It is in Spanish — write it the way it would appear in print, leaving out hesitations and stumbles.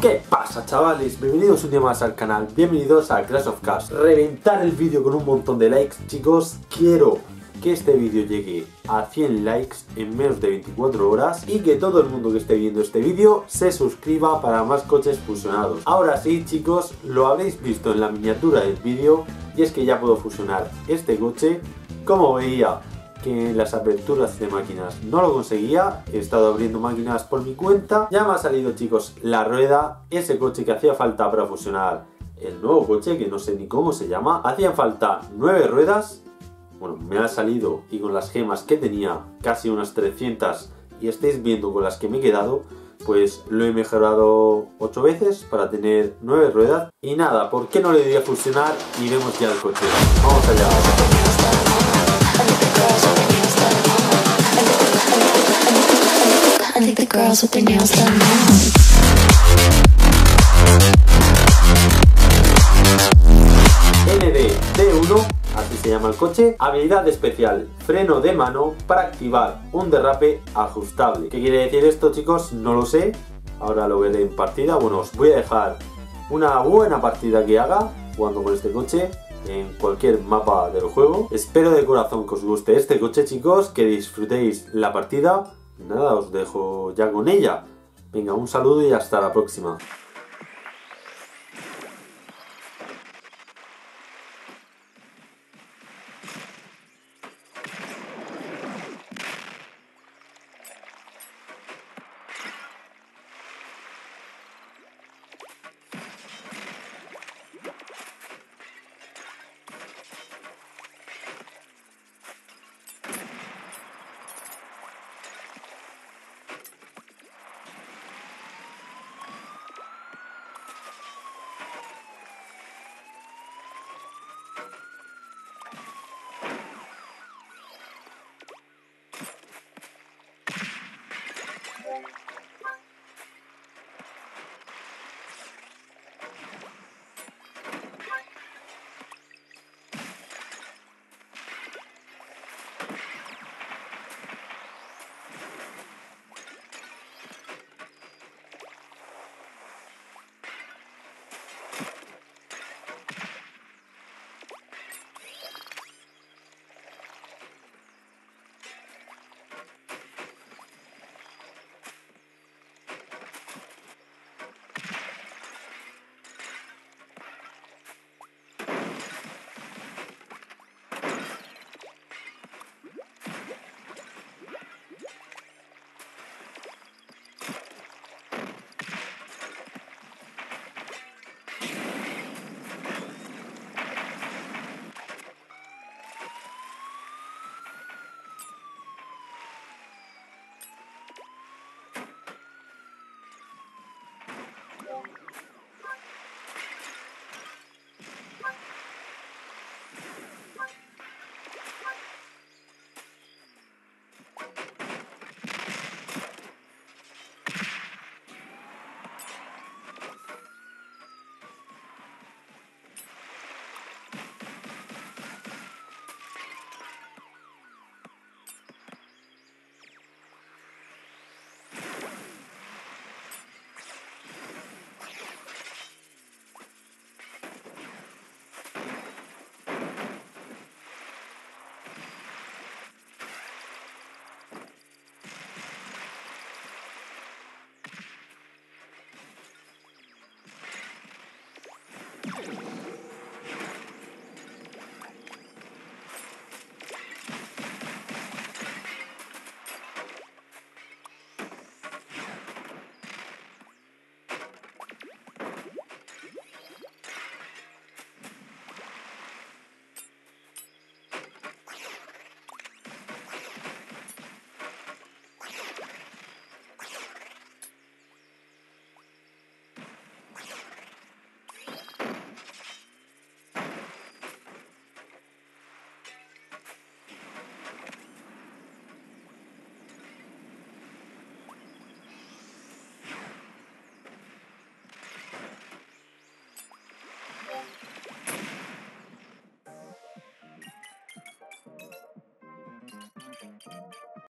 ¿Qué pasa, chavales? Bienvenidos un día más al canal, bienvenidos a Clash of Cars. Reventar el vídeo con un montón de likes, chicos. Quiero que este vídeo llegue a 100 likes en menos de 24 horas y que todo el mundo que esté viendo este vídeo se suscriba para más coches fusionados. Ahora sí, chicos, lo habréis visto en la miniatura del vídeo, y es que ya puedo fusionar este coche. Como veía que en las aperturas de máquinas no lo conseguía, he estado abriendo máquinas por mi cuenta. Ya me ha salido, chicos, la rueda, ese coche que hacía falta para fusionar el nuevo coche, que no sé ni cómo se llama. Hacían falta 9 ruedas. Bueno, me ha salido, y con las gemas que tenía, casi unas 300, y estáis viendo con las que me he quedado, pues lo he mejorado 8 veces para tener 9 ruedas. Y nada, ¿por qué no le doy a fusionar y vemos ya el coche? Vamos allá. ND-D1, así se llama el coche. Habilidad especial, freno de mano para activar un derrape ajustable. ¿Qué quiere decir esto, chicos? No lo sé, ahora lo veré en partida. Bueno, os voy a dejar una buena partida que haga jugando con este coche en cualquier mapa del juego. Espero de corazón que os guste este coche, chicos, que disfrutéis la partida. Nada, os dejo ya con ella. Venga, un saludo y hasta la próxima.